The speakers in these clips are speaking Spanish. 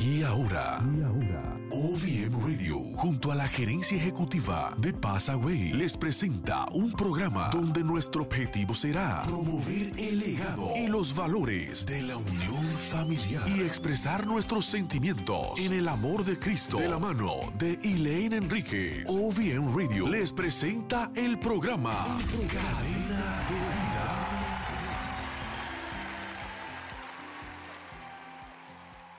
Y ahora, OVM Radio, junto a la gerencia ejecutiva de Passaway, les presenta un programa donde nuestro objetivo será promover el legado y los valores de la unión familiar y expresar nuestros sentimientos en el amor de Cristo, de la mano de Elaine Enríquez. OVM Radio les presenta el programa Cadena de Vida.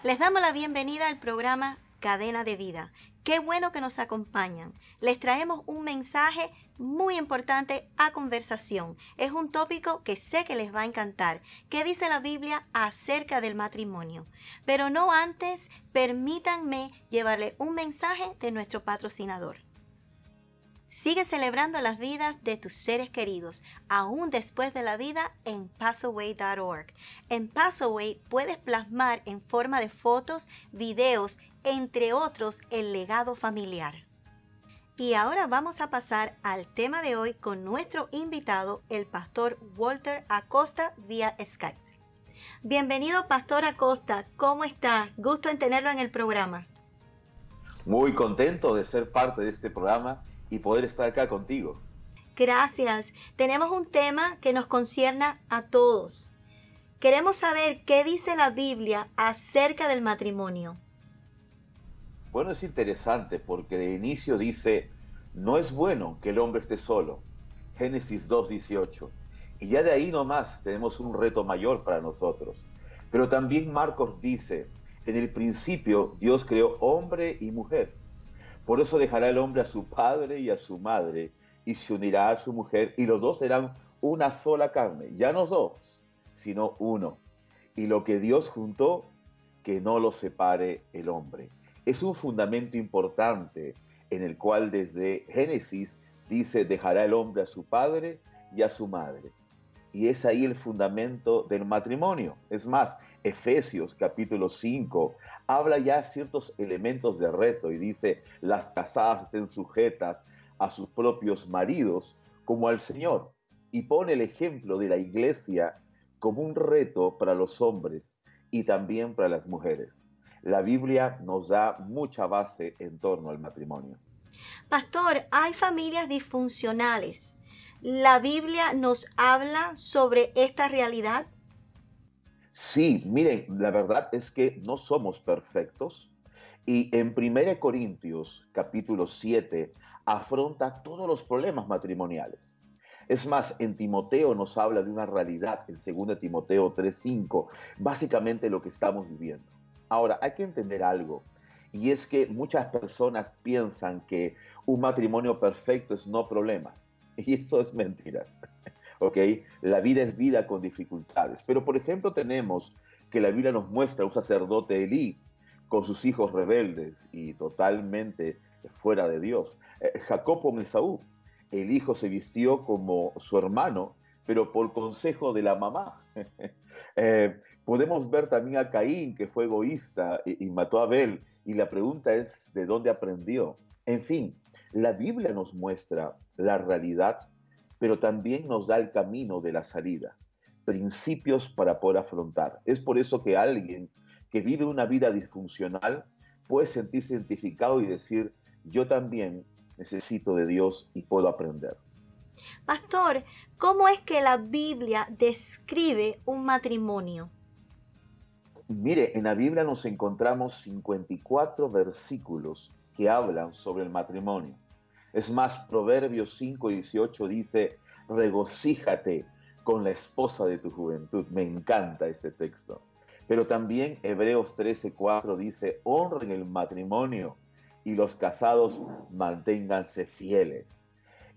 Les damos la bienvenida al programa Cadena de Vida. Qué bueno que nos acompañan. Les traemos un mensaje muy importante a conversación. Es un tópico que sé que les va a encantar. ¿Qué dice la Biblia acerca del matrimonio? Pero no antes, permítanme llevarle un mensaje de nuestro patrocinador. Sigue celebrando las vidas de tus seres queridos, aún después de la vida, en passaway.org. En Passaway puedes plasmar en forma de fotos, videos, entre otros, el legado familiar. Y ahora vamos a pasar al tema de hoy con nuestro invitado, el pastor Walter Acosta, vía Skype. Bienvenido, pastor Acosta. ¿Cómo está? Gusto en tenerlo en el programa. Muy contento de ser parte de este programa y poder estar acá contigo. Gracias. Tenemos un tema que nos concierne a todos. Queremos saber qué dice la Biblia acerca del matrimonio. Bueno, es interesante porque de inicio dice, no es bueno que el hombre esté solo. Génesis 2:18. Y ya de ahí nomás tenemos un reto mayor para nosotros. Pero también Marcos dice, en el principio Dios creó hombre y mujer. Por eso dejará el hombre a su padre y a su madre, y se unirá a su mujer, y los dos serán una sola carne. Ya no dos, sino uno. Y lo que Dios juntó, que no lo separe el hombre. Es un fundamento importante en el cual desde Génesis dice, dejará el hombre a su padre y a su madre. Y es ahí el fundamento del matrimonio. Es más, Efesios capítulo 5 habla ya ciertos elementos de reto y dice, las casadas estén sujetas a sus propios maridos como al Señor. Y pone el ejemplo de la iglesia como un reto para los hombres y también para las mujeres. La Biblia nos da mucha base en torno al matrimonio. Pastor, hay familias disfuncionales. ¿La Biblia nos habla sobre esta realidad? Sí, miren, la verdad es que no somos perfectos. Y en 1 Corintios, capítulo 7, afronta todos los problemas matrimoniales. Es más, en Timoteo nos habla de una realidad, en 2 Timoteo 3:5, básicamente lo que estamos viviendo. Ahora, hay que entender algo. Y es que muchas personas piensan que un matrimonio perfecto es no problemas. Y eso es mentiras, ¿ok? La vida es vida con dificultades. Pero, por ejemplo, tenemos que la Biblia nos muestra un sacerdote Elí con sus hijos rebeldes y totalmente fuera de Dios. Jacob con Esaú, el hijo se vistió como su hermano, pero por consejo de la mamá. Podemos ver también a Caín, que fue egoísta y mató a Abel. Y la pregunta es, ¿de dónde aprendió? En fin, la Biblia nos muestra la realidad, pero también nos da el camino de la salida, principios para poder afrontar. Es por eso que alguien que vive una vida disfuncional puede sentirse identificado y decir, yo también necesito de Dios y puedo aprender. Pastor, ¿cómo es que la Biblia describe un matrimonio? Mire, en la Biblia nos encontramos 54 versículos que hablan sobre el matrimonio. Es más, Proverbios 5:18 dice, regocíjate con la esposa de tu juventud. Me encanta ese texto. Pero también Hebreos 13:4 dice, honren el matrimonio y los casados manténganse fieles.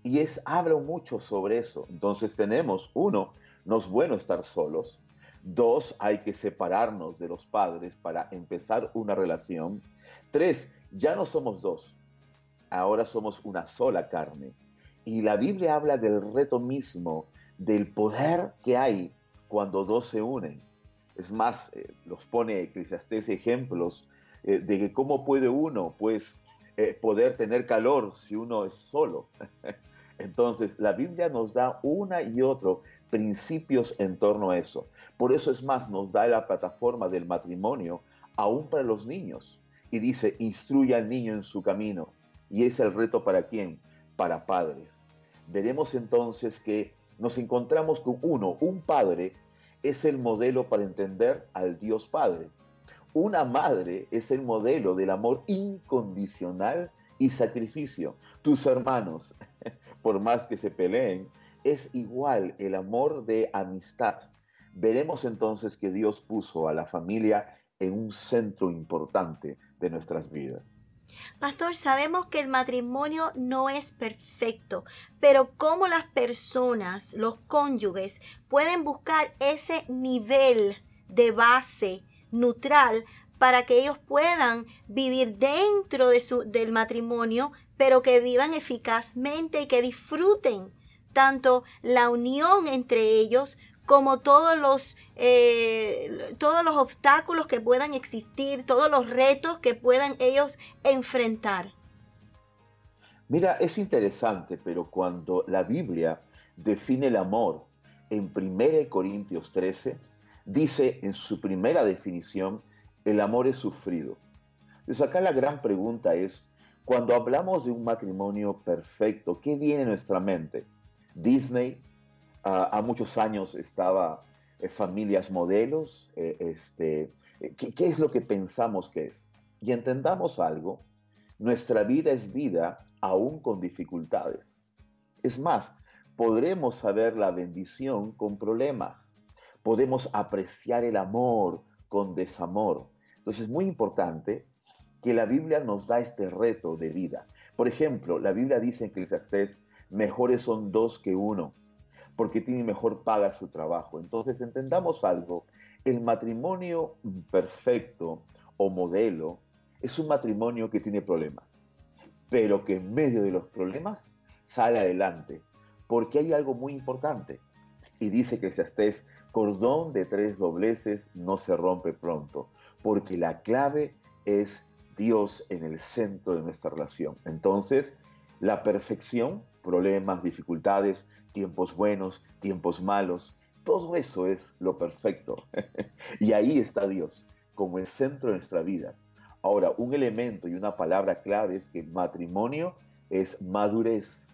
Y habla mucho sobre eso. Entonces tenemos, uno, no es bueno estar solos. Dos, hay que separarnos de los padres para empezar una relación. Tres, ya no somos dos, ahora somos una sola carne. Y la Biblia habla del reto mismo, del poder que hay cuando dos se unen. Es más, los pone Eclesiastés ejemplos de que cómo puede uno poder tener calor si uno es solo. Entonces, la Biblia nos da una y otro principios en torno a eso. Por eso, es más, nos da la plataforma del matrimonio aún para los niños. Y dice, instruye al niño en su camino. Y es el reto ¿para quién? Para padres. Veremos entonces que nos encontramos con un padre es el modelo para entender al Dios Padre. Una madre es el modelo del amor incondicional y sacrificio. Tus hermanos, por más que se peleen, es igual el amor de amistad. Veremos entonces que Dios puso a la familia en un centro importante de nuestras vidas. Pastor, sabemos que el matrimonio no es perfecto, pero ¿cómo las personas, los cónyuges, pueden buscar ese nivel de base neutral para que ellos puedan vivir dentro de del matrimonio, pero que vivan eficazmente y que disfruten tanto la unión entre ellos como todos los obstáculos que puedan existir, todos los retos que puedan ellos enfrentar? Mira, es interesante, pero cuando la Biblia define el amor en 1 Corintios 13, dice en su primera definición, el amor es sufrido. Entonces acá la gran pregunta es, cuando hablamos de un matrimonio perfecto, ¿qué viene a nuestra mente? Disney, a muchos años estaba familias modelos, ¿qué es lo que pensamos que es? Y entendamos algo, nuestra vida es vida aún con dificultades. Es más, podremos saber la bendición con problemas, podemos apreciar el amor con desamor. Entonces es muy importante que la Biblia nos da este reto de vida. Por ejemplo, la Biblia dice en Eclesiastés, mejores son dos que uno, porque tiene mejor paga su trabajo. Entonces entendamos algo, el matrimonio perfecto o modelo es un matrimonio que tiene problemas, pero que en medio de los problemas sale adelante, porque hay algo muy importante. Y dice Eclesiastés, cordón de tres dobleces no se rompe pronto, porque la clave es Dios en el centro de nuestra relación. Entonces, la perfección, problemas, dificultades, tiempos buenos, tiempos malos, todo eso es lo perfecto. Y ahí está Dios, como el centro de nuestras vidas. Ahora, un elemento y una palabra clave es que matrimonio es madurez,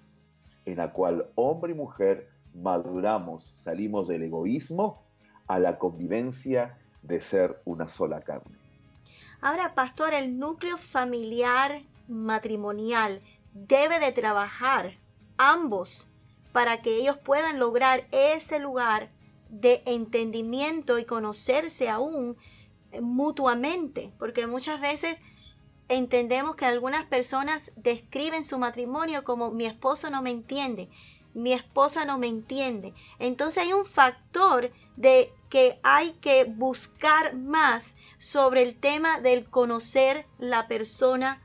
en la cual hombre y mujer maduramos, salimos del egoísmo a la convivencia de ser una sola carne. Ahora, pastor, el núcleo familiar matrimonial debe de trabajar ambos para que ellos puedan lograr ese lugar de entendimiento y conocerse aún mutuamente, porque muchas veces entendemos que algunas personas describen su matrimonio como mi esposo no me entiende, mi esposa no me entiende. Entonces hay un factor de que hay que buscar más sobre el tema del conocer la persona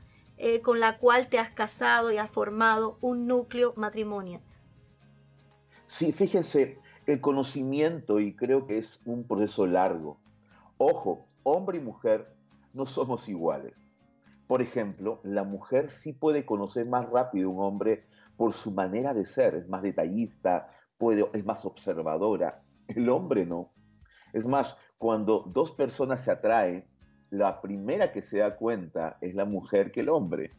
con la cual te has casado y has formado un núcleo matrimonial. Sí, fíjense, el conocimiento, y creo que es un proceso largo. Ojo, hombre y mujer no somos iguales. Por ejemplo, la mujer sí puede conocer más rápido a un hombre por su manera de ser, es más detallista, es más observadora. El hombre no. Es más, cuando dos personas se atraen, la primera que se da cuenta es la mujer que el hombre.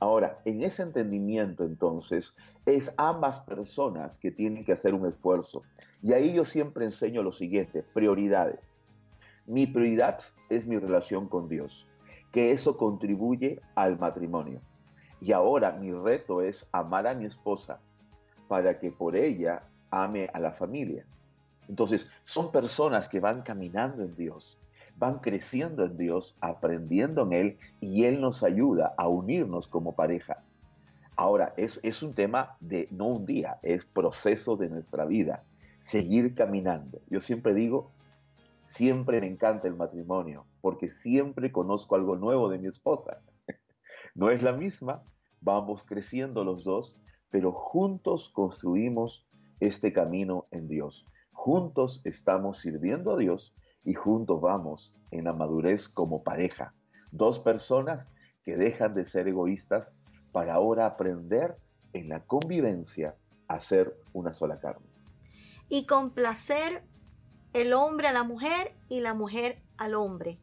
Ahora, en ese entendimiento, entonces, es ambas personas que tienen que hacer un esfuerzo. Y ahí yo siempre enseño lo siguiente, prioridades. Mi prioridad es mi relación con Dios, que eso contribuye al matrimonio. Y ahora mi reto es amar a mi esposa para que por ella ame a la familia. Entonces, son personas que van caminando en Dios, van creciendo en Dios, aprendiendo en Él, y Él nos ayuda a unirnos como pareja. Ahora, es un tema de no un día, es proceso de nuestra vida, seguir caminando. Yo siempre digo, siempre me encanta el matrimonio, porque siempre conozco algo nuevo de mi esposa. No es la misma, vamos creciendo los dos, pero juntos construimos este camino en Dios. Juntos estamos sirviendo a Dios y juntos vamos en la madurez como pareja. Dos personas que dejan de ser egoístas para ahora aprender en la convivencia a ser una sola carne. Y complacer el hombre a la mujer y la mujer al hombre.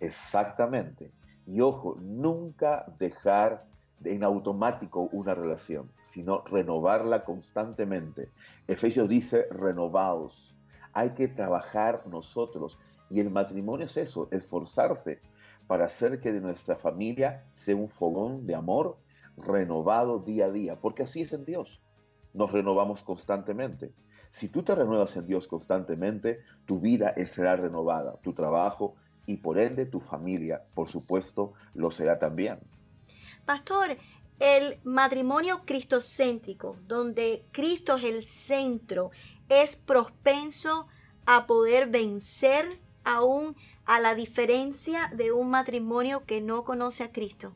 Exactamente. Y ojo, nunca dejar en automático una relación, sino renovarla constantemente. Efesios dice, renovaos. Hay que trabajar nosotros. Y el matrimonio es eso, esforzarse para hacer que de nuestra familia sea un fogón de amor renovado día a día. Porque así es en Dios. Nos renovamos constantemente. Si tú te renuevas en Dios constantemente, tu vida será renovada, tu trabajo y por ende tu familia, por supuesto, lo será también. Pastor, el matrimonio cristocéntrico, donde Cristo es el centro, ¿es propenso a poder vencer aún a la diferencia de un matrimonio que no conoce a Cristo?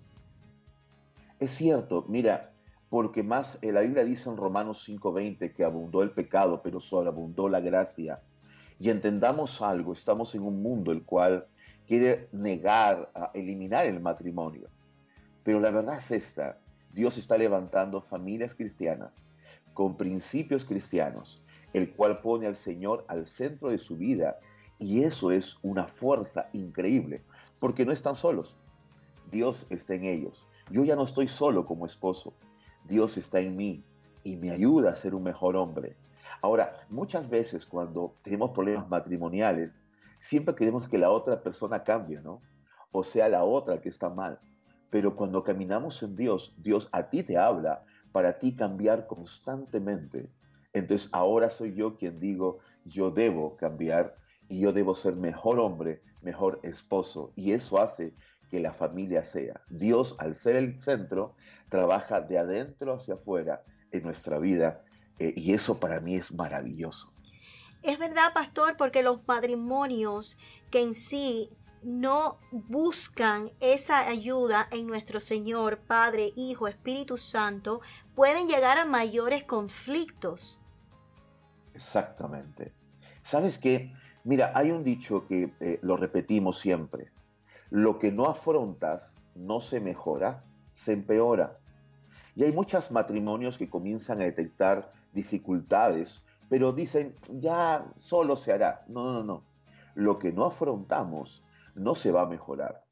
Es cierto, mira, porque más la Biblia dice en Romanos 5:20 que abundó el pecado, pero sobreabundó la gracia. Y entendamos algo, estamos en un mundo el cual quiere negar, eliminar el matrimonio. Pero la verdad es esta, Dios está levantando familias cristianas con principios cristianos, el cual pone al Señor al centro de su vida, y eso es una fuerza increíble, porque no están solos, Dios está en ellos. Yo ya no estoy solo como esposo, Dios está en mí y me ayuda a ser un mejor hombre. Ahora, muchas veces cuando tenemos problemas matrimoniales, siempre queremos que la otra persona cambie, ¿no? O sea, la otra que está mal. Pero cuando caminamos en Dios, Dios a ti te habla para ti cambiar constantemente. Entonces ahora soy yo quien digo, yo debo cambiar y yo debo ser mejor hombre, mejor esposo. Y eso hace que la familia sea. Dios, al ser el centro, trabaja de adentro hacia afuera en nuestra vida. Y eso para mí es maravilloso. Es verdad, pastor, porque los matrimonios que en sí no buscan esa ayuda en nuestro Señor, Padre, Hijo, Espíritu Santo, pueden llegar a mayores conflictos. Exactamente. ¿Sabes qué? Mira, hay un dicho que lo repetimos siempre. Lo que no afrontas no se mejora, se empeora. Y hay muchos matrimonios que comienzan a detectar dificultades, pero dicen, ya solo se hará. No, no, no. Lo que no afrontamos no se va a mejorar,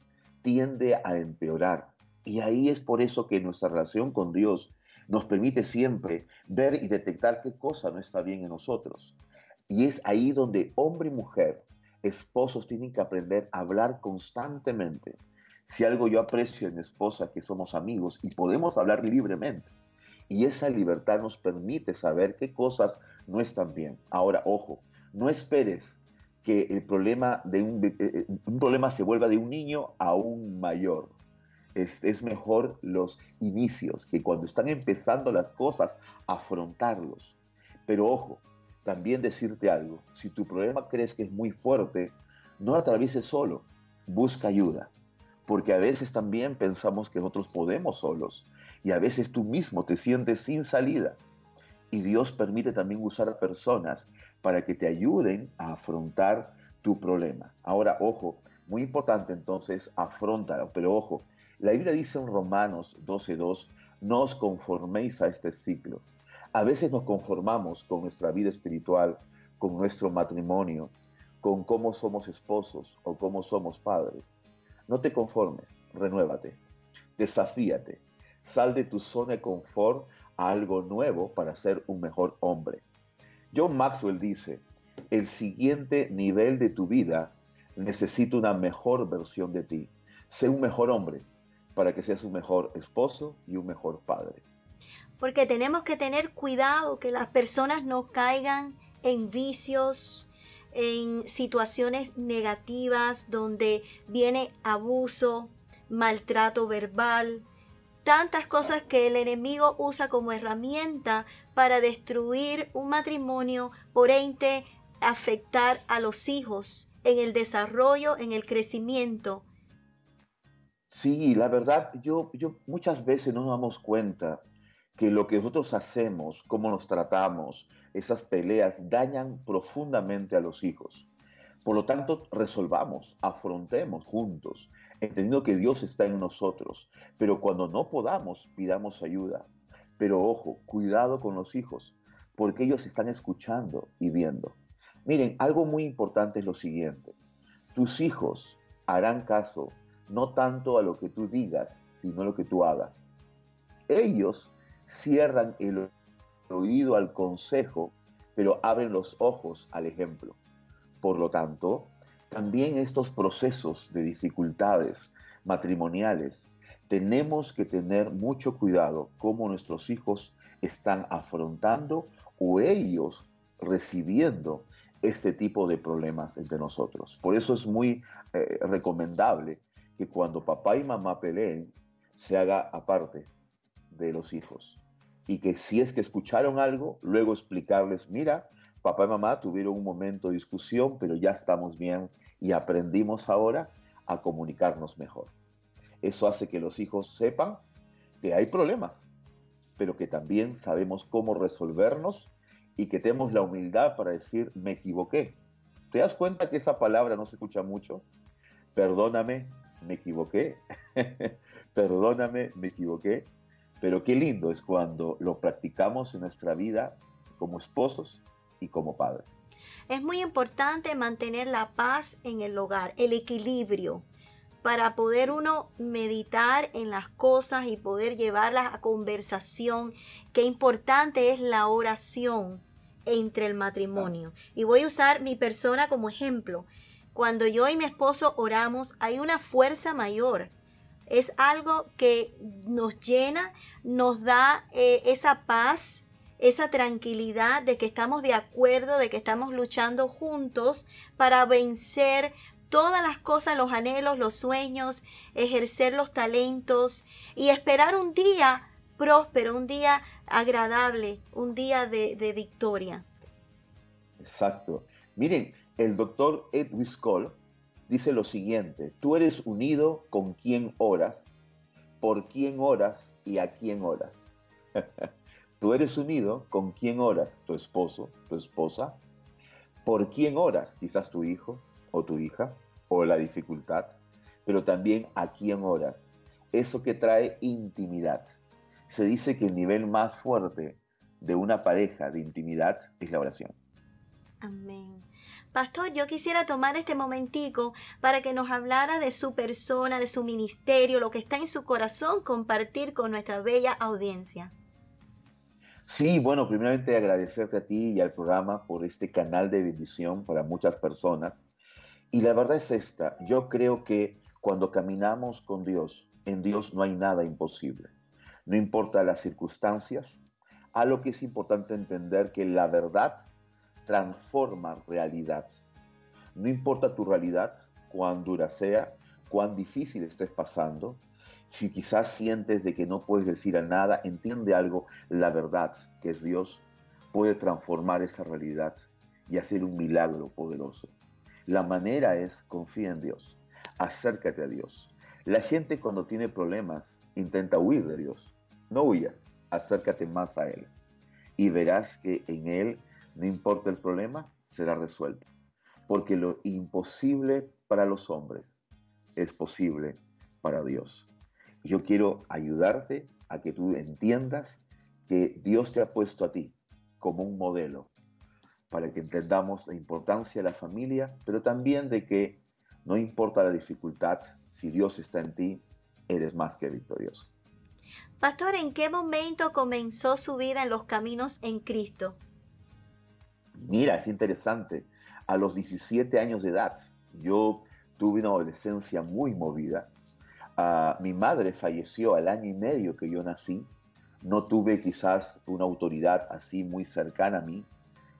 tiende a empeorar. Y ahí es por eso que nuestra relación con Dios nos permite siempre ver y detectar qué cosa no está bien en nosotros. Y es ahí donde hombre y mujer, esposos, tienen que aprender a hablar constantemente. Si algo yo aprecio en mi esposa, que somos amigos y podemos hablar libremente. Y esa libertad nos permite saber qué cosas no están bien. Ahora, ojo, no esperes que el problema de un problema se vuelva de un niño a un mayor. Es mejor los inicios, que cuando están empezando las cosas, afrontarlos. Pero ojo, también decirte algo. Si tu problema crees que es muy fuerte, no lo atravieses solo. Busca ayuda. Porque a veces también pensamos que nosotros podemos solos. Y a veces tú mismo te sientes sin salida. Y Dios permite también usar personas para que te ayuden a afrontar tu problema. Ahora, ojo, muy importante entonces, afróntalo. Pero ojo, la Biblia dice en Romanos 12:2, no os conforméis a este ciclo. A veces nos conformamos con nuestra vida espiritual, con nuestro matrimonio, con cómo somos esposos o cómo somos padres. No te conformes, renuévate, desafíate, sal de tu zona de confort a algo nuevo para ser un mejor hombre. John Maxwell dice, el siguiente nivel de tu vida necesita una mejor versión de ti. Sé un mejor hombre para que seas un mejor esposo y un mejor padre. Porque tenemos que tener cuidado que las personas no caigan en vicios, en situaciones negativas donde viene abuso, maltrato verbal, tantas cosas que el enemigo usa como herramienta para destruir un matrimonio, por ende afectar a los hijos en el desarrollo, en el crecimiento. Sí, la verdad, yo muchas veces no nos damos cuenta que lo que nosotros hacemos, cómo nos tratamos, esas peleas dañan profundamente a los hijos. Por lo tanto, resolvamos, afrontemos juntos, entendiendo que Dios está en nosotros. Pero cuando no podamos, pidamos ayuda. Pero ojo, cuidado con los hijos, porque ellos están escuchando y viendo. Miren, algo muy importante es lo siguiente. Tus hijos, harán caso, no tanto a lo que tú digas, sino a lo que tú hagas. Ellos cierran el oído al consejo, pero abren los ojos al ejemplo. Por lo tanto, también estos procesos de dificultades matrimoniales, tenemos que tener mucho cuidado cómo nuestros hijos están afrontando o ellos recibiendo este tipo de problemas entre nosotros. Por eso es muy recomendable que cuando papá y mamá peleen, se haga aparte de los hijos. Y que si es que escucharon algo, luego explicarles, mira, papá y mamá tuvieron un momento de discusión, pero ya estamos bien y aprendimos ahora a comunicarnos mejor. Eso hace que los hijos sepan que hay problemas, pero que también sabemos cómo resolvernos y que tenemos la humildad para decir, me equivoqué. ¿Te das cuenta que esa palabra no se escucha mucho? Perdóname, me equivoqué. Perdóname, me equivoqué. Pero qué lindo es cuando lo practicamos en nuestra vida como esposos y como padres. Es muy importante mantener la paz en el hogar, el equilibrio, para poder uno meditar en las cosas y poder llevarlas a conversación. Qué importante es la oración entre el matrimonio. Y voy a usar mi persona como ejemplo. Cuando yo y mi esposo oramos, hay una fuerza mayor. Es algo que nos llena, nos da esa paz, esa tranquilidad de que estamos de acuerdo, de que estamos luchando juntos para vencer todas las cosas, los anhelos, los sueños, ejercer los talentos y esperar un día próspero, un día agradable, un día de victoria. Exacto. Miren, el doctor Edwin Scholl dice lo siguiente: tú eres unido con quien oras, por quien oras y a quien oras. Tú eres unido con quien oras, tu esposo, tu esposa, por quien oras, quizás tu hijo o tu hija, o la dificultad, pero también a quién oras. Eso que trae intimidad. Se dice que el nivel más fuerte de una pareja de intimidad es la oración. Amén. Pastor, yo quisiera tomar este momentico para que nos hablara de su persona, de su ministerio, lo que está en su corazón, compartir con nuestra bella audiencia. Sí, bueno, primeramente agradecerte a ti y al programa por este canal de bendición para muchas personas. Y la verdad es esta, yo creo que cuando caminamos con Dios, en Dios no hay nada imposible. No importa las circunstancias, a lo que es importante entender que la verdad transforma realidad. No importa tu realidad, cuán dura sea, cuán difícil estés pasando, si quizás sientes de que no puedes decir a nada, entiende algo, la verdad, que es Dios, puede transformar esa realidad y hacer un milagro poderoso. La manera es, confía en Dios, acércate a Dios. La gente cuando tiene problemas intenta huir de Dios. No huyas, acércate más a Él. Y verás que en Él, no importa el problema, será resuelto. Porque lo imposible para los hombres es posible para Dios. Y yo quiero ayudarte a que tú entiendas que Dios te ha puesto a ti como un modelo, para que entendamos la importancia de la familia, pero también de que no importa la dificultad, si Dios está en ti, eres más que victorioso. Pastor, ¿en qué momento comenzó su vida en los caminos en Cristo? Mira, es interesante. A los 17 años de edad, yo tuve una adolescencia muy movida. Mi madre falleció al año y medio que yo nací. No tuve quizás una autoridad así muy cercana a mí.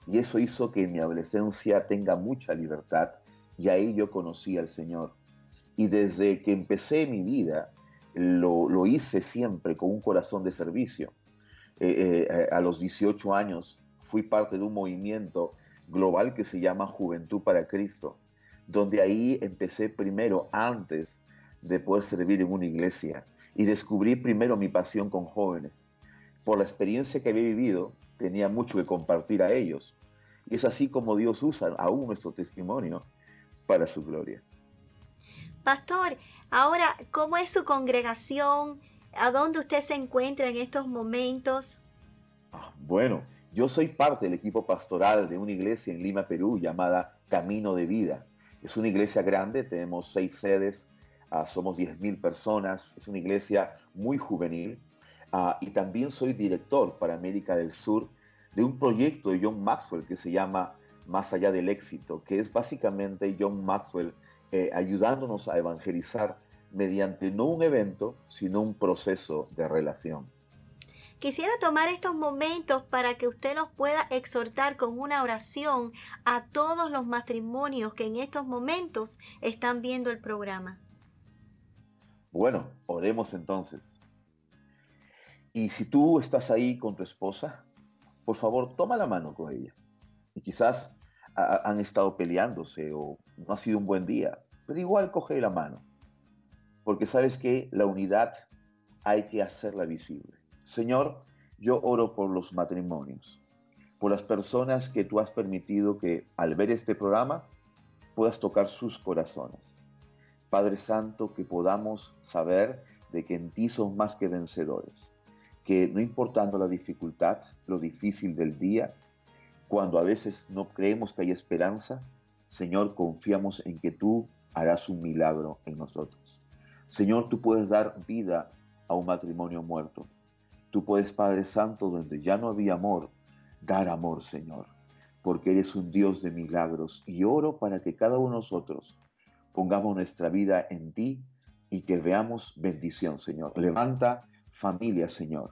Y eso hizo que en mi adolescencia tenga mucha libertad, y ahí yo conocí al Señor. Y desde que empecé mi vida, lo hice siempre con un corazón de servicio. A los 18 años fui parte de un movimiento global que se llama Juventud para Cristo, donde ahí empecé primero, antes de poder servir en una iglesia, y descubrí primero mi pasión con jóvenes. Por la experiencia que había vivido, tenía mucho que compartir a ellos. Y es así como Dios usa aún nuestro testimonio para su gloria. Pastor, ahora, ¿cómo es su congregación? ¿A dónde usted se encuentra en estos momentos? Bueno, yo soy parte del equipo pastoral de una iglesia en Lima, Perú, llamada Camino de Vida. Es una iglesia grande, tenemos 6 sedes, somos 10.000 personas, es una iglesia muy juvenil y también soy director para América del Sur de un proyecto de John Maxwell que se llama Más Allá del Éxito, que es básicamente John Maxwell ayudándonos a evangelizar mediante no un evento, sino un proceso de relación. Quisiera tomar estos momentos para que usted nos pueda exhortar con una oración a todos los matrimonios que en estos momentos están viendo el programa. Bueno, oremos entonces. Y si tú estás ahí con tu esposa, por favor, toma la mano con ella. Y quizás han estado peleándose o no ha sido un buen día, pero igual coge la mano. Porque sabes que la unidad hay que hacerla visible. Señor, yo oro por los matrimonios, por las personas que tú has permitido que al ver este programa puedas tocar sus corazones. Padre Santo, que podamos saber de que en ti son más que vencedores, que no importando la dificultad, lo difícil del día, cuando a veces no creemos que hay esperanza, Señor, confiamos en que tú harás un milagro en nosotros. Señor, tú puedes dar vida a un matrimonio muerto. Tú puedes, Padre Santo, donde ya no había amor, dar amor, Señor, porque eres un Dios de milagros. Y oro para que cada uno de nosotros pongamos nuestra vida en ti y que veamos bendición, Señor. Levanta familias, Señor,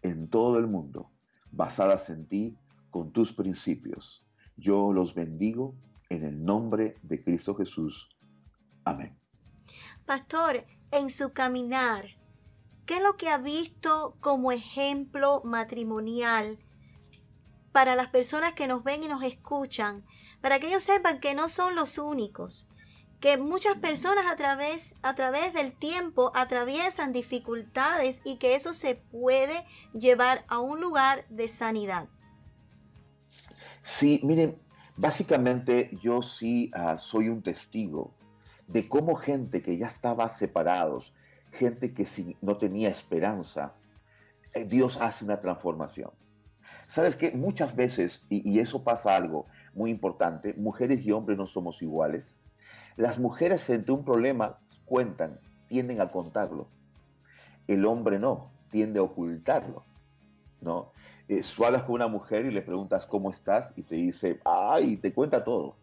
en todo el mundo, basadas en ti, con tus principios. Yo los bendigo en el nombre de Cristo Jesús. Amén. Pastor, en su caminar, ¿qué es lo que ha visto como ejemplo matrimonial para las personas que nos ven y nos escuchan? Para que ellos sepan que no son los únicos, que muchas personas a través del tiempo atraviesan dificultades y que eso se puede llevar a un lugar de sanidad. Sí, miren, básicamente yo sí soy un testigo de cómo gente que ya estaba separados, gente que no tenía esperanza, Dios hace una transformación. ¿Sabes qué? Muchas veces, y eso pasa algo muy importante, mujeres y hombres no somos iguales. Las mujeres frente a un problema cuentan, tienden a contarlo. El hombre no, tiende a ocultarlo, ¿no? Tú hablas con una mujer y le preguntas cómo estás y te dice, ¡ay! Te cuenta todo.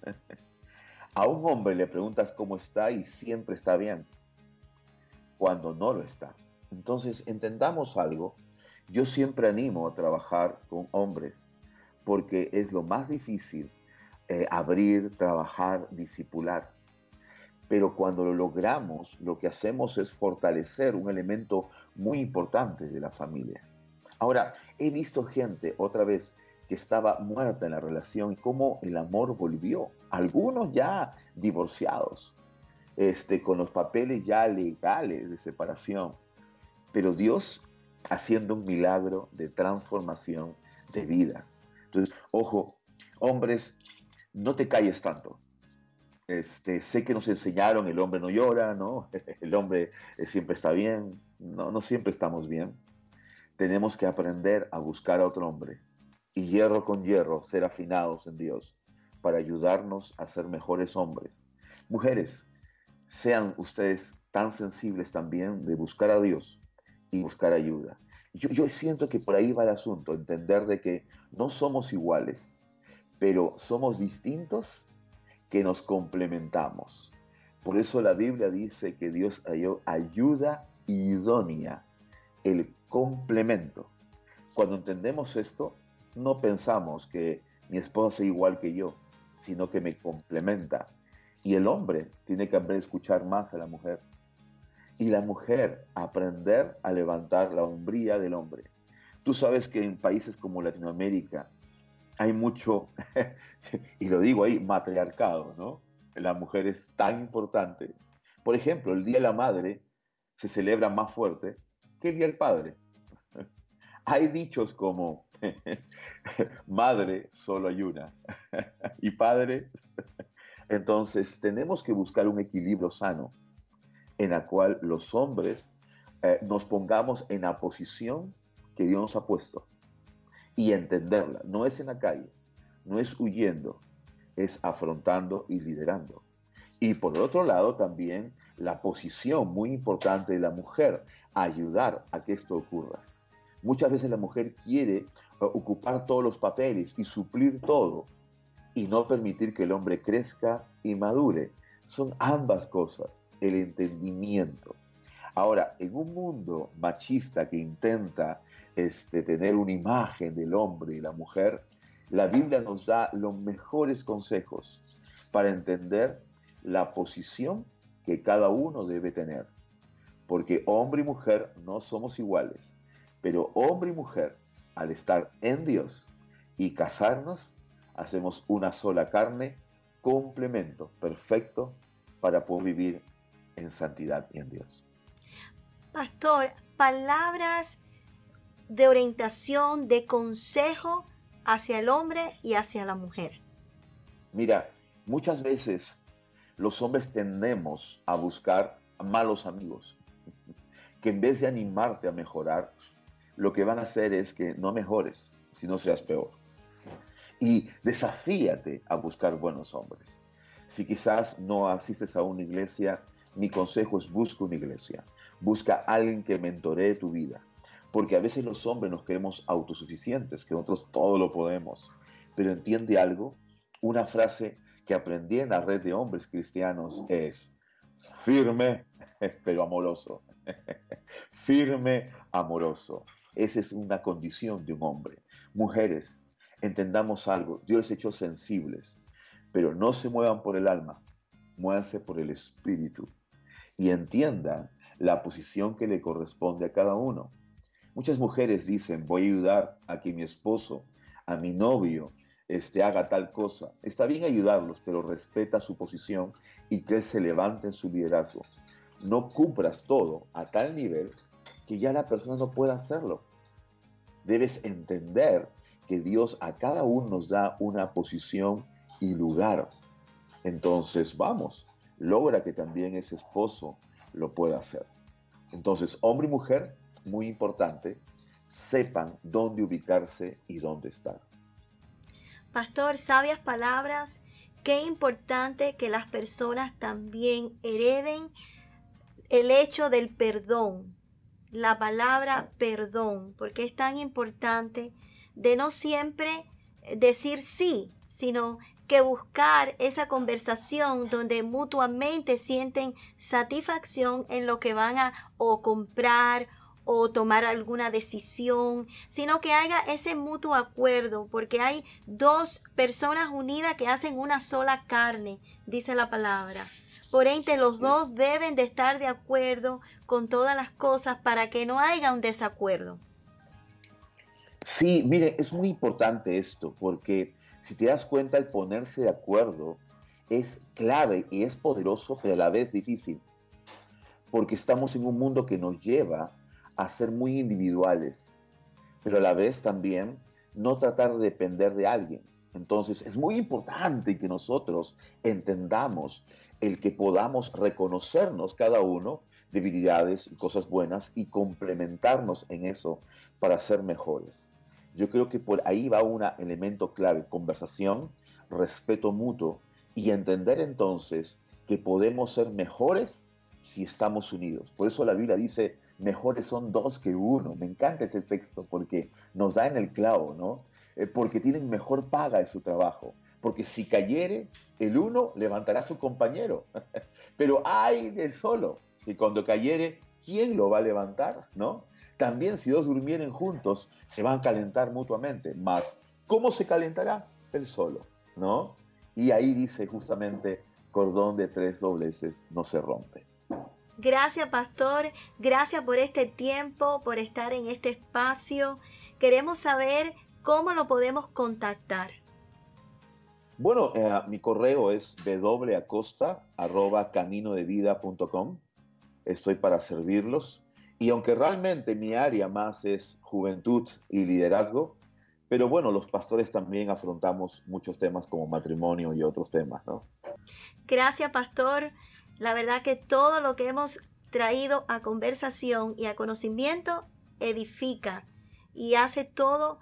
A un hombre le preguntas cómo está y siempre está bien, cuando no lo está. Entonces, entendamos algo. Yo siempre animo a trabajar con hombres, porque es lo más difícil abrir, trabajar, discipular. Pero cuando lo logramos, lo que hacemos es fortalecer un elemento muy importante de la familia. Ahora, he visto gente, otra vez, que estaba muerta en la relación, y cómo el amor volvió. Algunos ya divorciados, con los papeles ya legales de separación, pero Dios haciendo un milagro de transformación de vida. Entonces, ojo, hombres, no te calles tanto. Sé que nos enseñaron, el hombre no llora, ¿no? El hombre siempre está bien. No, no siempre estamos bien. Tenemos que aprender a buscar a otro hombre y hierro con hierro ser afinados en Dios para ayudarnos a ser mejores hombres. Mujeres, sean ustedes tan sensibles también de buscar a Dios y buscar ayuda. Yo siento que por ahí va el asunto, entender de que no somos iguales, pero somos distintos que nos complementamos. Por eso la Biblia dice que Dios halló ayuda idónea, el complemento. Cuando entendemos esto, no pensamos que mi esposa es igual que yo, sino que me complementa. Y el hombre tiene que aprender a escuchar más a la mujer. Y la mujer aprender a levantar la hombría del hombre. Tú sabes que en países como Latinoamérica hay mucho, y lo digo ahí, matriarcado, ¿no? La mujer es tan importante. Por ejemplo, el Día de la Madre se celebra más fuerte que el Día del Padre. Hay dichos como, madre solo hay una, y padre... Entonces, tenemos que buscar un equilibrio sano en el cual los hombres nos pongamos en la posición que Dios nos ha puesto y entenderla. No es en la calle, no es huyendo, es afrontando y liderando. Y por el otro lado también la posición muy importante de la mujer, ayudar a que esto ocurra. Muchas veces la mujer quiere ocupar todos los papeles y suplir todo y no permitir que el hombre crezca y madure. Son ambas cosas, el entendimiento. Ahora, en un mundo machista que intenta tener una imagen del hombre y la mujer, la Biblia nos da los mejores consejos para entender la posición que cada uno debe tener. Porque hombre y mujer no somos iguales, pero hombre y mujer, al estar en Dios y casarnos, hacemos una sola carne, complemento perfecto para poder vivir en santidad y en Dios. Pastor, palabras de orientación, de consejo hacia el hombre y hacia la mujer. Mira, muchas veces los hombres tendemos a buscar malos amigos que en vez de animarte a mejorar, lo que van a hacer es que no mejores, sino seas peor. Y desafíate a buscar buenos hombres. Si quizás no asistes a una iglesia, mi consejo es busca una iglesia. Busca a alguien que mentoree tu vida. Porque a veces los hombres nos creemos autosuficientes, que nosotros todo lo podemos. Pero entiende algo, una frase que aprendí en la red de hombres cristianos es firme, pero amoroso. Firme, amoroso. Esa es una condición de un hombre. Mujeres, entendamos algo, Dios les echó sensibles, pero no se muevan por el alma, muévanse por el espíritu y entiendan la posición que le corresponde a cada uno. Muchas mujeres dicen, voy a ayudar a que mi esposo, a mi novio, haga tal cosa. Está bien ayudarlos, pero respeta su posición y que él se levante en su liderazgo. No cubras todo a tal nivel que ya la persona no pueda hacerlo. Debes entender que Dios a cada uno nos da una posición y lugar. Entonces, vamos, logra que también ese esposo lo pueda hacer. Entonces, hombre y mujer, muy importante, sepan dónde ubicarse y dónde estar. Pastor, sabias palabras. Qué importante que las personas también hereden el hecho del perdón, la palabra perdón, porque es tan importante de no siempre decir sí, sino que buscar esa conversación donde mutuamente sienten satisfacción en lo que van a o comprar o tomar alguna decisión, sino que haya ese mutuo acuerdo, porque hay dos personas unidas que hacen una sola carne, dice la palabra. Por ende, los dos deben de estar de acuerdo con todas las cosas para que no haya un desacuerdo. Sí, mire, es muy importante esto, porque si te das cuenta, el ponerse de acuerdo es clave y es poderoso, pero a la vez difícil, porque estamos en un mundo que nos lleva a ser muy individuales, pero a la vez también no tratar de depender de alguien. Entonces, es muy importante que nosotros entendamos el que podamos reconocernos cada uno, debilidades y cosas buenas, y complementarnos en eso para ser mejores. Yo creo que por ahí va un elemento clave, conversación, respeto mutuo, y entender entonces que podemos ser mejores si estamos unidos. Por eso la Biblia dice, mejores son dos que uno. Me encanta ese texto porque nos da en el clavo, ¿no? Porque tienen mejor paga de su trabajo. Porque si cayere, el uno levantará a su compañero. Pero ay del solo, que cuando cayere, ¿quién lo va a levantar? ¿No? También si dos durmieren juntos, se van a calentar mutuamente. Más, ¿cómo se calentará? El solo, ¿no? Y ahí dice justamente, cordón de tres dobleces no se rompe. Gracias, Pastor. Gracias por este tiempo, por estar en este espacio. Queremos saber cómo lo podemos contactar. Bueno, mi correo es www.acosta@caminodevida.com. Estoy para servirlos. Y aunque realmente mi área más es juventud y liderazgo, pero bueno, los pastores también afrontamos muchos temas como matrimonio y otros temas, ¿no? Gracias, Pastor. La verdad que todo lo que hemos traído a conversación y a conocimiento edifica y hace todo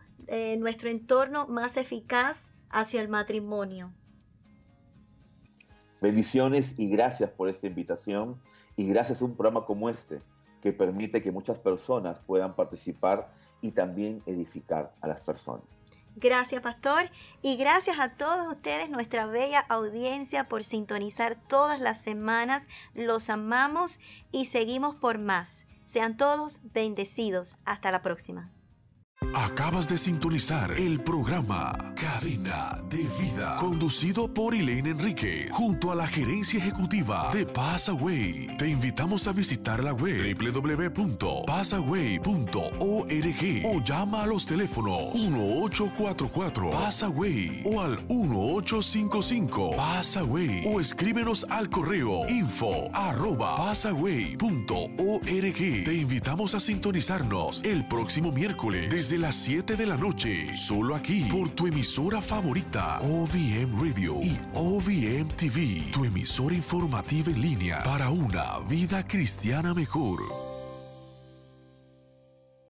nuestro entorno más eficaz hacia el matrimonio. Bendiciones y gracias por esta invitación y gracias a un programa como este que permite que muchas personas puedan participar y también edificar a las personas. Gracias, pastor, y gracias a todos ustedes, nuestra bella audiencia, por sintonizar todas las semanas. Los amamos y seguimos por más. Sean todos bendecidos. Hasta la próxima. Acabas de sintonizar el programa Cadena de Vida, conducido por Elaine Enríquez, junto a la gerencia ejecutiva de Passaway. Te invitamos a visitar la web www.passaway.org o llama a los teléfonos 1844 Passaway o al 1855 Passaway o escríbenos al correo info@passaway.org. Te invitamos a sintonizarnos el próximo miércoles desde las 7 de la noche, solo aquí, por tu emisora favorita, OVM Radio y OVM TV, tu emisora informativa en línea para una vida cristiana mejor.